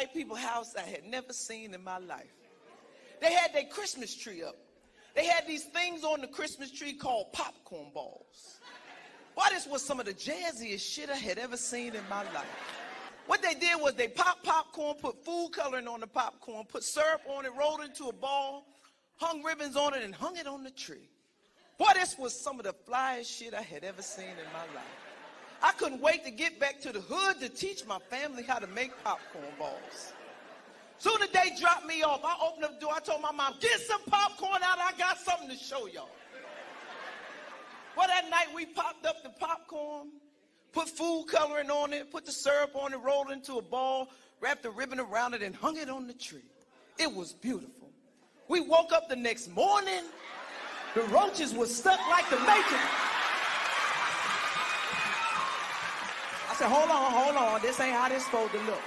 white people's house I had never seen in my life. They had their Christmas tree up. They had these things on the Christmas tree called popcorn balls. Boy, this was some of the jazziest shit I had ever seen in my life. What they did was they popped popcorn, put food coloring on the popcorn, put syrup on it, rolled it into a ball, hung ribbons on it, and hung it on the tree. Boy, this was some of the flyest shit I had ever seen in my life. I couldn't wait to get back to the hood to teach my family how to make popcorn balls. Soon as they dropped me off, I opened up the door, I told my mom, get some popcorn out, I got something to show y'all. Well, that night we popped up the popcorn, put food coloring on it, put the syrup on it, rolled it into a ball, wrapped a ribbon around it, and hung it on the tree. It was beautiful. We woke up the next morning, the roaches were stuck like the Matrix. I said, hold on, this ain't how this supposed to look.